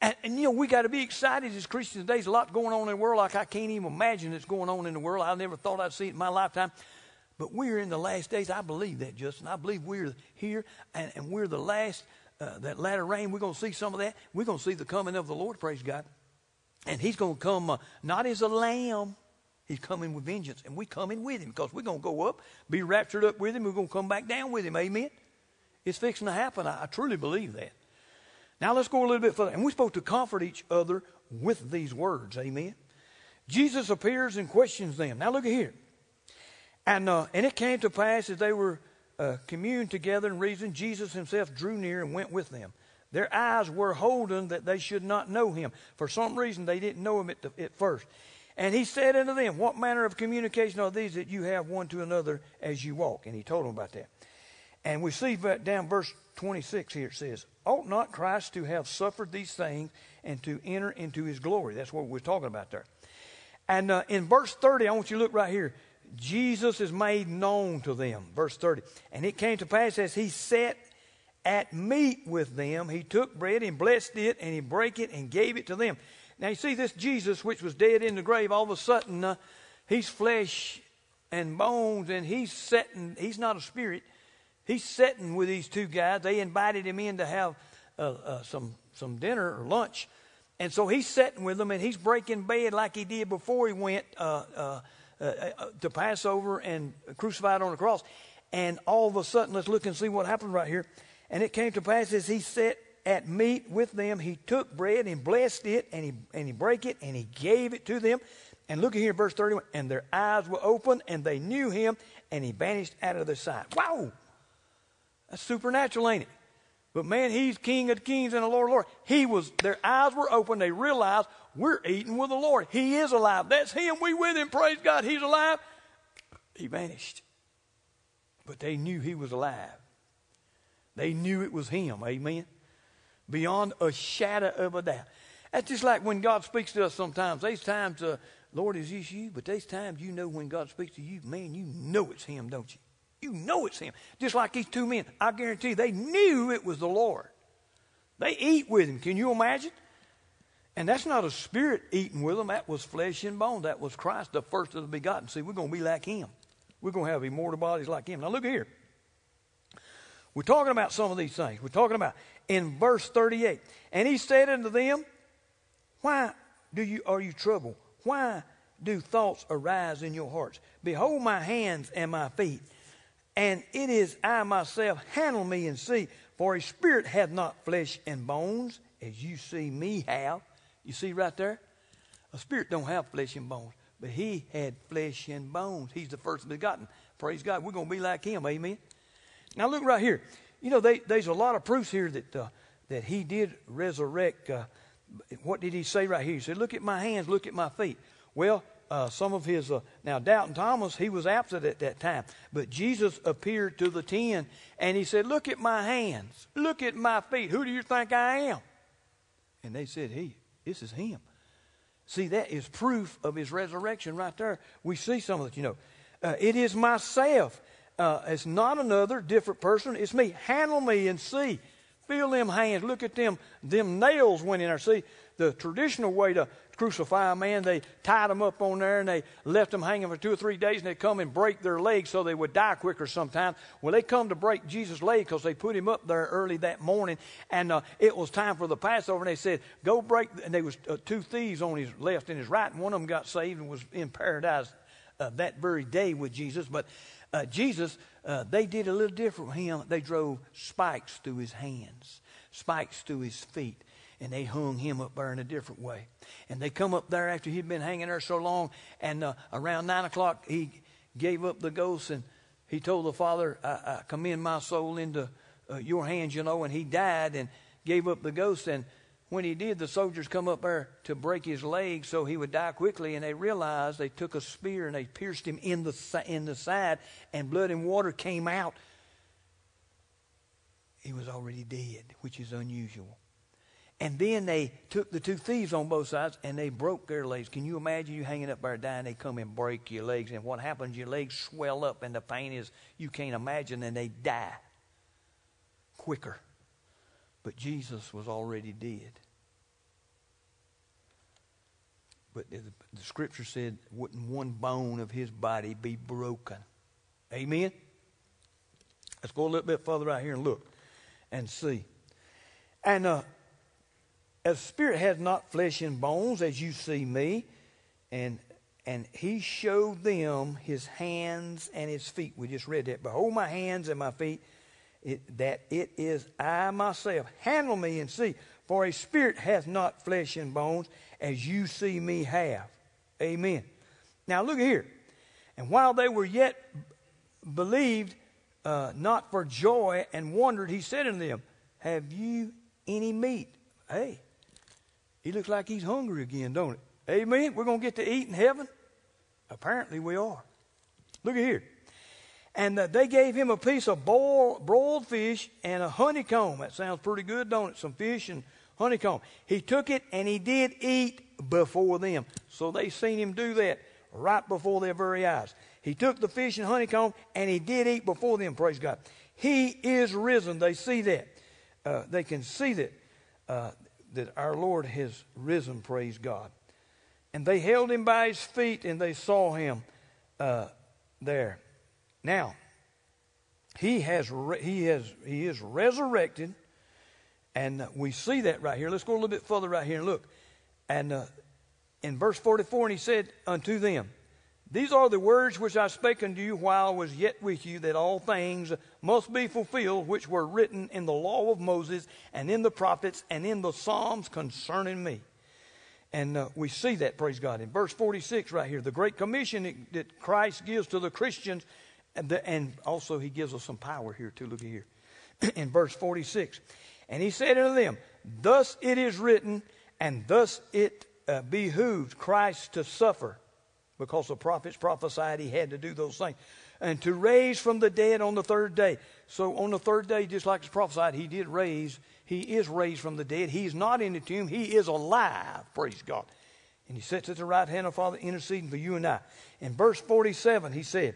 And, and you know, we got to be excited as Christians today. There's a lot going on in the world like I can't even imagine that's going on in the world. I never thought I'd see it in my lifetime. But we're in the last days. I believe that, Justin. I believe we're here, and, and we're the last, uh, that latter rain. We're going to see some of that. We're going to see the coming of the Lord. Praise God. And he's going to come, uh, not as a lamb. He's coming with vengeance. And we're coming with him because we're going to go up, be raptured up with him. We're going to come back down with him. Amen. It's fixing to happen. I, I truly believe that. Now let's go a little bit further. And we're supposed to comfort each other with these words. Amen. Jesus appears and questions them. Now look at here. And, uh, and it came to pass as they were uh, communed together and reasoned, Jesus himself drew near and went with them. Their eyes were holden that they should not know him. For some reason, they didn't know him at, the, at first. And he said unto them, what manner of communication are these that you have one to another as you walk? And he told them about that. And we see down verse twenty-six here, it says, ought not Christ to have suffered these things and to enter into his glory? That's what we're talking about there. And uh, in verse thirty, I want you to look right here. Jesus is made known to them. Verse thirty. And it came to pass as he sat at meat with them, he took bread and blessed it, and he brake it and gave it to them. Now you see this Jesus, which was dead in the grave, all of a sudden uh, he's flesh and bones, and he's sitting. He's not a spirit. He's sitting with these two guys. They invited him in to have uh, uh, some some dinner or lunch, and so he's sitting with them, and he's breaking bread like he did before he went uh, uh, uh, to Passover and crucified on the cross. And all of a sudden, let's look and see what happened right here. And it came to pass as he sat at meat with them, he took bread and blessed it, and he and he brake it, and he gave it to them. And look at here, verse thirty-one. And their eyes were opened, and they knew him, and he vanished out of their sight. Wow, that's supernatural, ain't it? But man, he's King of Kings and the Lord of Lords. He was. Their eyes were opened. They realized we're eating with the Lord. He is alive. That's him. We with him. Praise God. He's alive. He vanished, but they knew he was alive. They knew it was him. Amen. Beyond a shadow of a doubt. That's just like when God speaks to us sometimes. There's times, uh, Lord, is this you? But there's times you know when God speaks to you, man, you know it's him, don't you? You know it's him. Just like these two men. I guarantee you, they knew it was the Lord. They eat with him. Can you imagine? And that's not a spirit eating with them. That was flesh and bone. That was Christ, the first of the begotten. See, we're going to be like him. We're going to have immortal bodies like him. Now look here. We're talking about some of these things. We're talking about in verse thirty-eight. And he said unto them, Why do you are you troubled? Why do thoughts arise in your hearts? Behold my hands and my feet, and it is I myself. Handle me and see, for a spirit hath not flesh and bones, as you see me have. You see right there? A spirit don't have flesh and bones, but he had flesh and bones. He's the first begotten. Praise God. We're going to be like him. Amen. Now look right here. You know, they, there's a lot of proofs here that uh, that he did resurrect. Uh, what did he say right here? He said, look at my hands, look at my feet. Well, uh, some of his, uh, now doubting Thomas, he was absent at that time. But Jesus appeared to the ten, and he said, look at my hands, look at my feet. Who do you think I am? And they said, hey, this is him. See, that is proof of his resurrection right there. We see some of it, you know. Uh, it is myself. Uh, it's not another, different person. It's me. Handle me and see. Feel them hands. Look at them. Them nails went in there. See, the traditional way to crucify a man, they tied them up on there and they left them hanging for two or three days, and they come and break their legs so they would die quicker sometimes. Well, they come to break Jesus' leg because they put him up there early that morning, and uh, it was time for the Passover, and they said, go break. And there was uh, two thieves on his left and his right, and one of them got saved and was in paradise uh, that very day with Jesus. But Uh, Jesus, uh, they did a little different with him. They drove spikes through his hands, spikes through his feet, and they hung him up there in a different way. And they come up there after he'd been hanging there so long, and uh, around nine o'clock he gave up the ghost, and he told the Father, I, I commend my soul into uh, your hands, you know, and he died and gave up the ghost. And when he did, the soldiers come up there to break his leg so he would die quickly, and they realized they took a spear and they pierced him in the in the side, and blood and water came out. He was already dead, which is unusual. And then they took the two thieves on both sides and they broke their legs. Can you imagine you hanging up there dying? They come and break your legs, and what happens? Your legs swell up, and the pain is you can't imagine, and they die quicker. But Jesus was already dead. But the, the scripture said, wouldn't one bone of his body be broken? Amen? Let's go a little bit further out here and look and see. And uh, as spirit has not flesh and bones, as you see me, and and he showed them his hands and his feet. We just read that. Behold my hands and my feet. It, that it is I myself. Handle me and see, for a spirit hath not flesh and bones, as you see me have. Amen. Now look here. And while they were yet believed uh, not for joy and wondered, he said unto them, have you any meat? Hey, he looks like he's hungry again, don't it? Amen. We're going to get to eat in heaven? Apparently we are. Look at here. And they gave him a piece of boiled, broiled fish and a honeycomb. That sounds pretty good, don't it? Some fish and honeycomb. He took it and he did eat before them. So they seen him do that right before their very eyes. He took the fish and honeycomb and he did eat before them, praise God. He is risen. They see that. Uh, they can see that, uh, that our Lord has risen, praise God. And they held him by his feet and they saw him uh, there. Now, he has re- he has he is resurrected, and we see that right here. Let's go a little bit further right here and look. And uh, in verse forty-four, and he said unto them, "These are the words which I spake unto you while I was yet with you, that all things must be fulfilled which were written in the law of Moses and in the prophets and in the Psalms concerning me." And uh, we see that, praise God. In verse forty-six right here, the great commission that Christ gives to the Christians, and, the, and also he gives us some power here too. Look at here. In verse forty-six, and he said unto them, "Thus it is written, and thus it uh, behooves Christ to suffer," because the prophets prophesied he had to do those things, "and to raise from the dead on the third day." So on the third day, just like it's prophesied, he did raise. He is raised from the dead. He is not in the tomb. He is alive, praise God. And he sits at the right hand of the Father, interceding for you and I. In verse forty-seven, he said,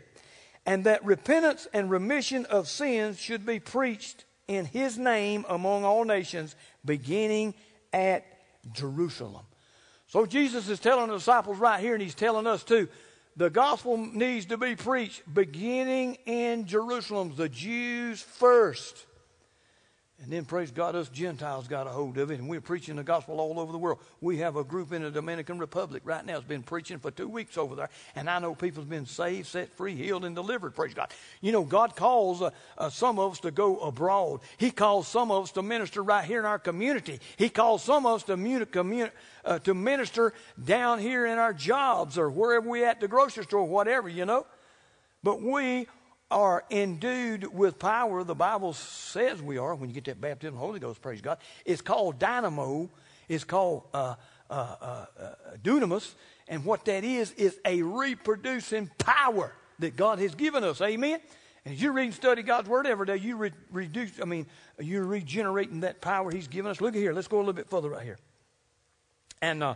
"And that repentance and remission of sins should be preached in his name among all nations, beginning at Jerusalem." So Jesus is telling the disciples right here, and he's telling us too, the gospel needs to be preached beginning in Jerusalem, the Jews first. And then, praise God, us Gentiles got a hold of it, and we're preaching the gospel all over the world. We have a group in the Dominican Republic right now that's been preaching for two weeks over there, and I know people's been saved, set free, healed, and delivered, praise God. You know, God calls uh, uh, some of us to go abroad. He calls some of us to minister right here in our community. He calls some of us to, muni- commun- uh, to minister down here in our jobs or wherever we're at, the grocery store, whatever, you know. But we are endued with power. The Bible says we are. When you get that baptism of the Holy Ghost, praise God. It's called dynamo. It's called uh, uh, uh, uh, dunamis. And what that is, is a reproducing power that God has given us. Amen? And as you read and study God's Word every day, you re- reduce, I mean, you're regenerating that power he's given us. Look at here. Let's go a little bit further right here. And uh,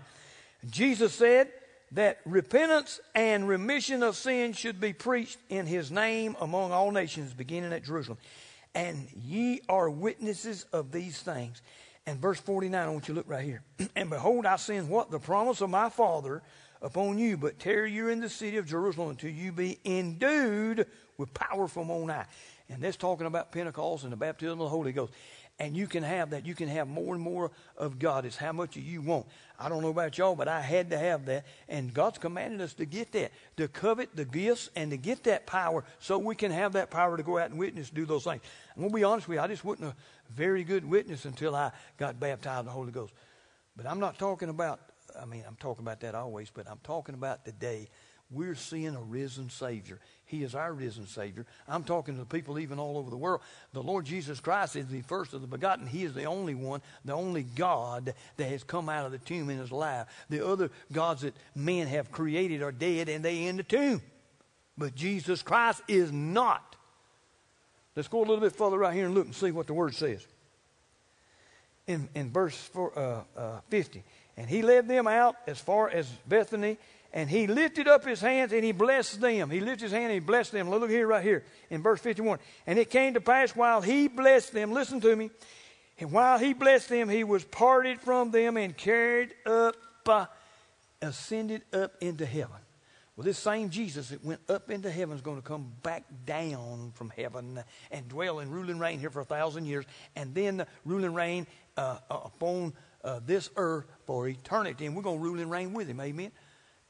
Jesus said that repentance and remission of sins should be preached in his name among all nations, beginning at Jerusalem. And ye are witnesses of these things. And verse forty-nine, I want you to look right here. And behold, I send what? The promise of my Father upon you, but tarry you in the city of Jerusalem until you be endued with power from on high. And that's talking about Pentecost and the baptism of the Holy Ghost. And you can have that. You can have more and more of God. It's how much you want. I don't know about y'all, but I had to have that. And God's commanded us to get that, to covet the gifts and to get that power so we can have that power to go out and witness, do those things. I'm going to be honest with you. I just wasn't a very good witness until I got baptized in the Holy Ghost. But I'm not talking about, I mean, I'm talking about that always, but I'm talking about today. We're seeing a risen Savior. He is our risen Savior. I'm talking to people even all over the world. The Lord Jesus Christ is the first of the begotten. He is the only one, the only God that has come out of the tomb and is alive. The other gods that men have created are dead and they in the tomb. But Jesus Christ is not. Let's go a little bit further right here and look and see what the Word says. In, in verse four, uh, uh, fifty, and he led them out as far as Bethany, and he lifted up his hands and he blessed them. He lifted his hand and he blessed them. Look here, right here, in verse fifty-one. And it came to pass while he blessed them, listen to me, and while he blessed them, he was parted from them and carried up, uh, ascended up into heaven. Well, this same Jesus that went up into heaven is going to come back down from heaven and dwell and rule and reign here for a thousand years, and then rule and reign uh, upon uh, this earth for eternity. And we're going to rule and reign with him, amen?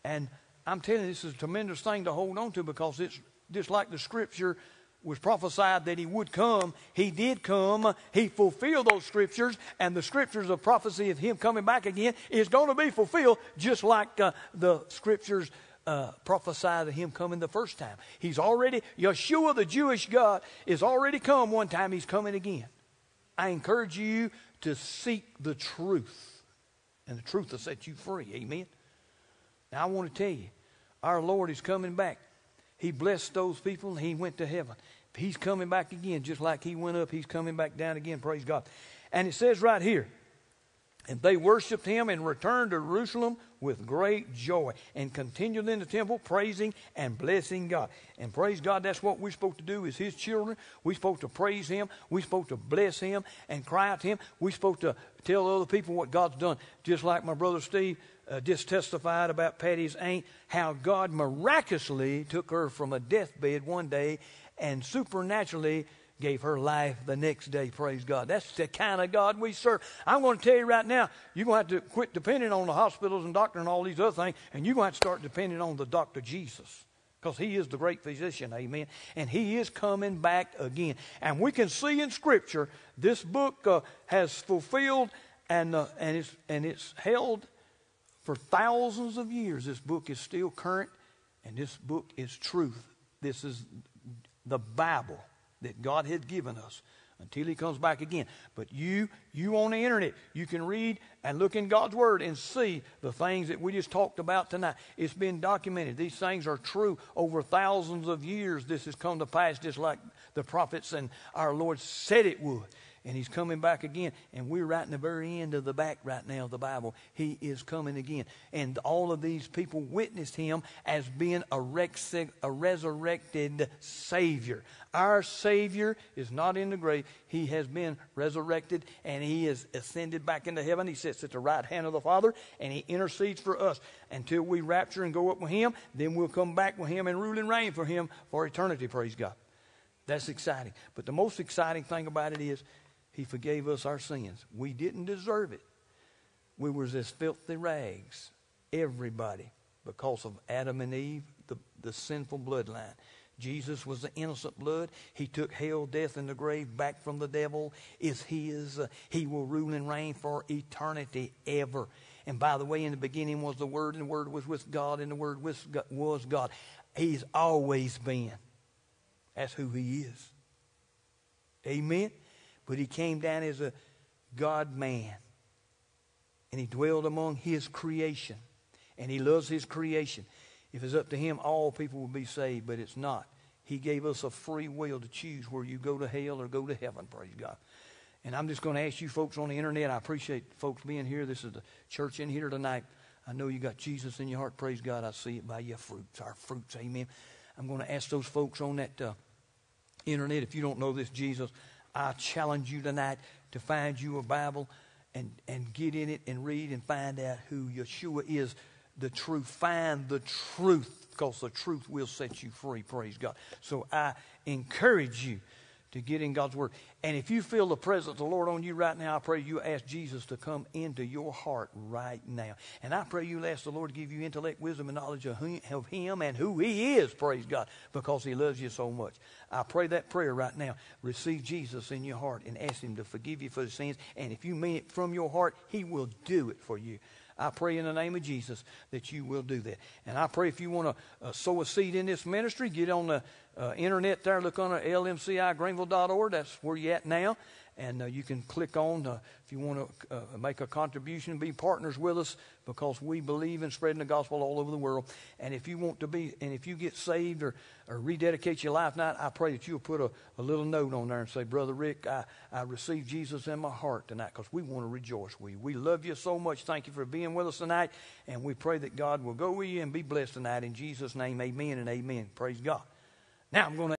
And I'm telling you, this is a tremendous thing to hold on to, because it's just like the Scripture was prophesied that he would come. He did come. He fulfilled those Scriptures, and the Scriptures of prophecy of him coming back again is going to be fulfilled, just like uh, the Scriptures uh, prophesied of him coming the first time. He's already, Yeshua, the Jewish God, is already come one time. He's coming again. I encourage you to seek the truth, and the truth will set you free. Amen. Now, I want to tell you, our Lord is coming back. He blessed those people and he went to heaven. He's coming back again. Just like he went up, he's coming back down again. Praise God. And it says right here, And they worshiped him and returned to Jerusalem with great joy and continued in the temple praising and blessing God. And praise God, that's what we're supposed to do as his children. We're supposed to praise him. We're supposed to bless him and cry out to him. We're supposed to tell other people what God's done. Just like my brother Steve uh, just testified about Patty's aunt, how God miraculously took her from a deathbed one day and supernaturally gave her life the next day. Praise God. That's the kind of God we serve. I'm going to tell you right now, you're going to have to quit depending on the hospitals and doctor and all these other things, and you're going to have to start depending on the doctor Jesus, because he is the great physician, amen, and he is coming back again. And we can see in Scripture, this book uh, has fulfilled and, uh, and, it's, and it's held for thousands of years. This book is still current, and this book is truth. This is the Bible that God had given us until he comes back again. But you, you on the internet, you can read and look in God's Word and see the things that we just talked about tonight. It's been documented. These things are true. Over thousands of years, this has come to pass just like the prophets and our Lord said it would. And he's coming back again. And we're right in the very end of the back right now of the Bible. He is coming again. And all of these people witnessed him as being a, rex- a resurrected Savior. Our Savior is not in the grave. He has been resurrected and he is ascended back into heaven. He sits at the right hand of the Father and he intercedes for us until we rapture and go up with him. Then we'll come back with him and rule and reign for him for eternity. Praise God. That's exciting. But the most exciting thing about it is, he forgave us our sins. We didn't deserve it. We were as filthy rags, everybody, because of Adam and Eve, the, the sinful bloodline. Jesus was the innocent blood. He took hell, death, and the grave back from the devil. Is his. He will rule and reign for eternity ever. And by the way, in the beginning was the Word, and the Word was with God, and the Word was God. He's always been. That's who he is. Amen. But he came down as a God-man. And he dwelled among his creation. And he loves his creation. If it's up to him, all people would be saved, but it's not. He gave us a free will to choose where you go to hell or go to heaven, praise God. And I'm just going to ask you folks on the internet, I appreciate folks being here. This is the church in here tonight. I know you got Jesus in your heart, praise God. I see it by your fruits, our fruits, amen. I'm going to ask those folks on that uh, internet, if you don't know this Jesus, I challenge you tonight to find you a Bible and, and get in it and read and find out who Yeshua is, the truth. Find the truth, because the truth will set you free, praise God. So I encourage you to get in God's Word. And if you feel the presence of the Lord on you right now, I pray you ask Jesus to come into your heart right now. And I pray you ask the Lord to give you intellect, wisdom, and knowledge of him, of him and who he is, praise God, because he loves you so much. I pray that prayer right now. Receive Jesus in your heart and ask him to forgive you for your sins. And if you mean it from your heart, he will do it for you. I pray in the name of Jesus that you will do that. And I pray if you want to uh, sow a seed in this ministry, get on the uh, internet there. Look on L M C I Greenville dot org. That's where you're at now. And uh, you can click on uh, if you want to uh, make a contribution, be partners with us, because we believe in spreading the gospel all over the world. And if you want to be, and if you get saved or, or rededicate your life tonight, I pray that you'll put a, a little note on there and say, Brother Rick, I, I received Jesus in my heart tonight, because we want to rejoice with you. We love you so much. Thank you for being with us tonight. And we pray that God will go with you and be blessed tonight. In Jesus' name, amen and amen. Praise God. Now I'm going to.